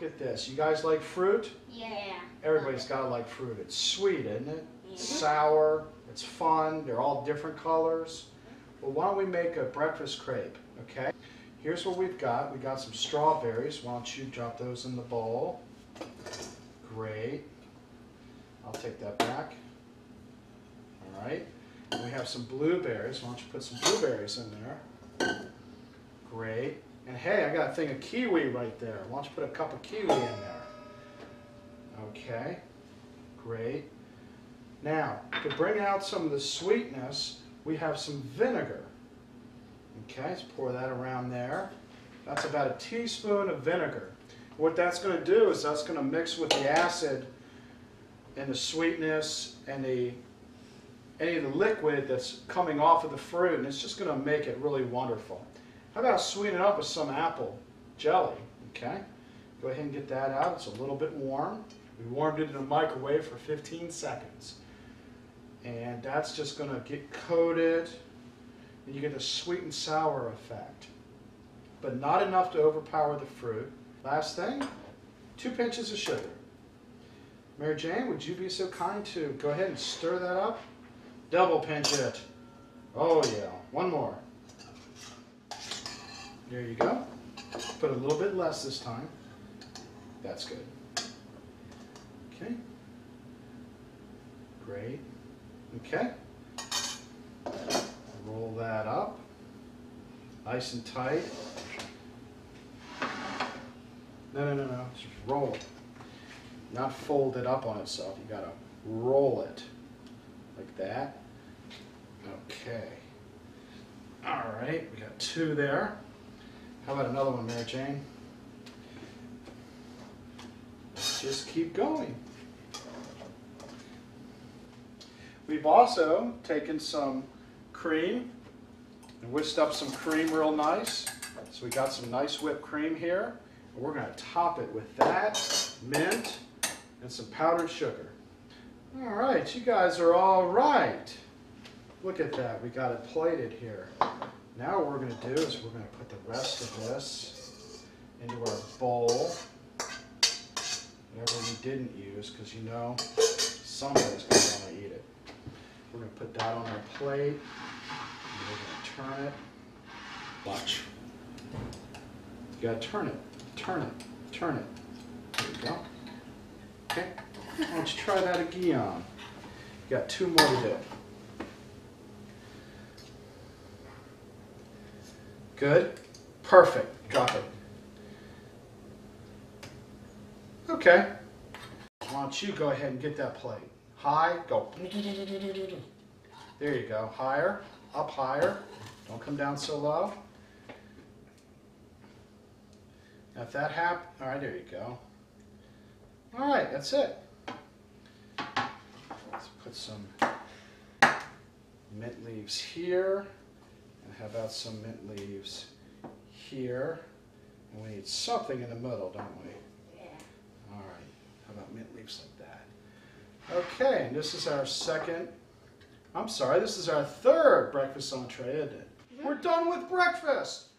Look at this. You guys like fruit? Yeah. Everybody's got to like fruit. It's sweet, isn't it? Yeah. It's sour. It's fun. They're all different colors. Well, why don't we make a breakfast crepe, okay? Here's what we've got. We've got some strawberries. Why don't you drop those in the bowl? Great. I'll take that back. All right. And we have some blueberries. Why don't you put some blueberries in there? Great. And hey, I got a thing of kiwi right there. Why don't you put a cup of kiwi in there? Okay. Great. Now, to bring out some of the sweetness, we have some vinegar. Okay, let's pour that around there. That's about a teaspoon of vinegar. What that's going to do is that's going to mix with the acid and the sweetness and the any of the liquid that's coming off of the fruit, and it's just going to make it really wonderful. How about sweeten it up with some apple jelly, okay? Go ahead and get that out. It's a little bit warm. We warmed it in the microwave for 15 seconds. And that's just going to get coated, and you get a sweet and sour effect. But not enough to overpower the fruit. Last thing, 2 pinches of sugar. Mary Jane, would you be so kind to go ahead and stir that up? Double pinch it. Oh yeah, one more. There you go. Put a little bit less this time. That's good. Okay. Great. Okay. Roll that up. Nice and tight. No. Just roll it. Not fold it up on itself. You gotta roll it. Like that. Okay. All right, we got 2 there. How about another one, Mary Jane? Let's just keep going. We've also taken some cream and whisked up some cream real nice. So we got some nice whipped cream here. And we're going to top it with that, mint, and some powdered sugar. All right, you guys are all right. Look at that, we got it plated here. Now what we're going to do is we're going to put the rest of this into our bowl. Whatever we didn't use, because you know somebody's going to want to eat it. We're going to put that on our plate. And we're going to turn it. Watch. You got to turn it, turn it, turn it. There you go. Okay. Why don't you try that again? You got 2 more to do. Good. Perfect. Drop it. Okay. Why don't you go ahead and get that plate? High. Go. There you go. Higher. Up higher. Don't come down so low. Now if that happens, all right, there you go. All right, that's it. Let's put some mint leaves here, and how about some mint leaves here? And we need something in the middle, don't we? Yeah. All right. How about mint leaves like that? Okay. And this is our third breakfast entree, isn't it? We're done with breakfast.